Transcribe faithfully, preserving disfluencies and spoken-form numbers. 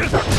Yes!